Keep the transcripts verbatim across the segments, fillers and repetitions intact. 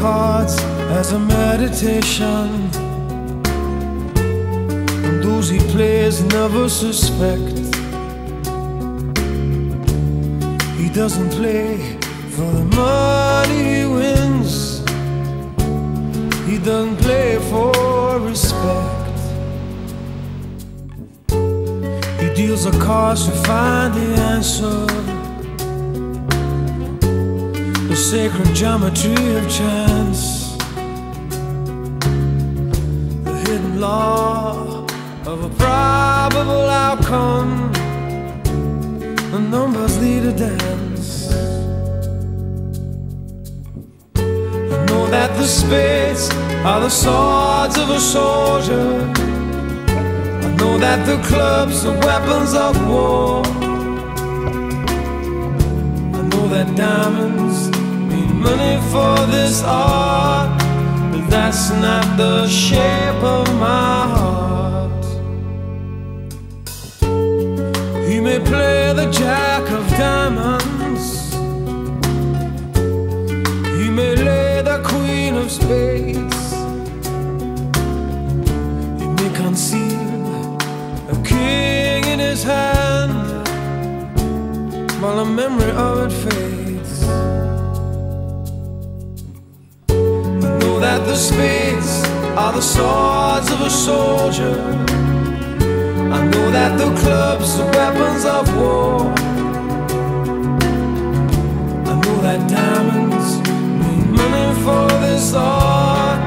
cards as a meditation, and those he plays never suspect. He doesn't play for the money he wins, he doesn't play for respect. He deals the cards to find the answer, the sacred geometry of chance, the hidden law of a probable outcome. The numbers lead a dance. I know that the spades are the swords of a soldier. I know that the clubs are weapons of war. I know that diamonds money for this art, but that's not the shape of my heart. He may play the jack of diamonds, he may lay the queen of spades, he may conceal a king in his hand while a memory of it fades. That the spades are the swords of a soldier. I know that the clubs are weapons of war. I know that diamonds mean money for this art,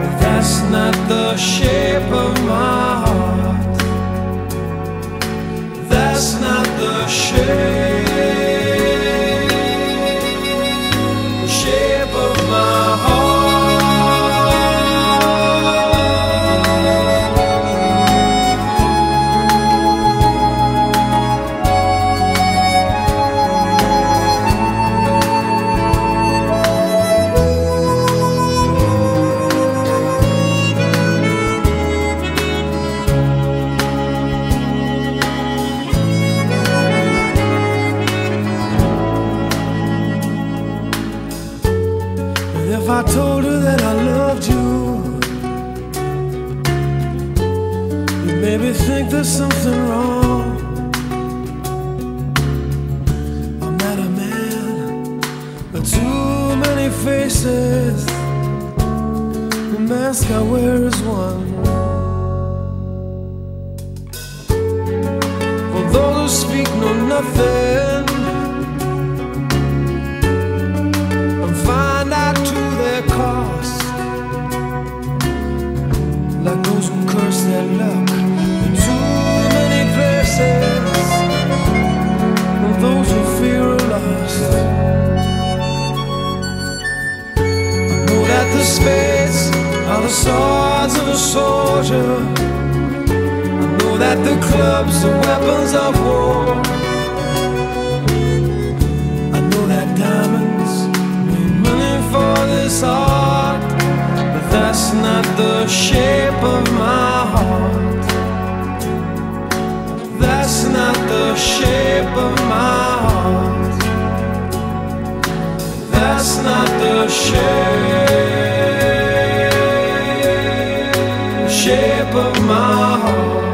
but that's not the shape of my heart. That's not the shape, shape of my heart. If I told her that I loved you, you'd maybe think there's something wrong. I'm not a man with too many faces, the mask I wear is one. For those who speak know nothing, like those who curse their luck in too many places, and those who fear are lost. I know that the spades are the swords of a soldier. I know that the clubs are weapons of war. I know that diamonds mean money for this art, but that's not the shape of my heart. That's not the shape of my heart. That's not the shape, shape of my heart.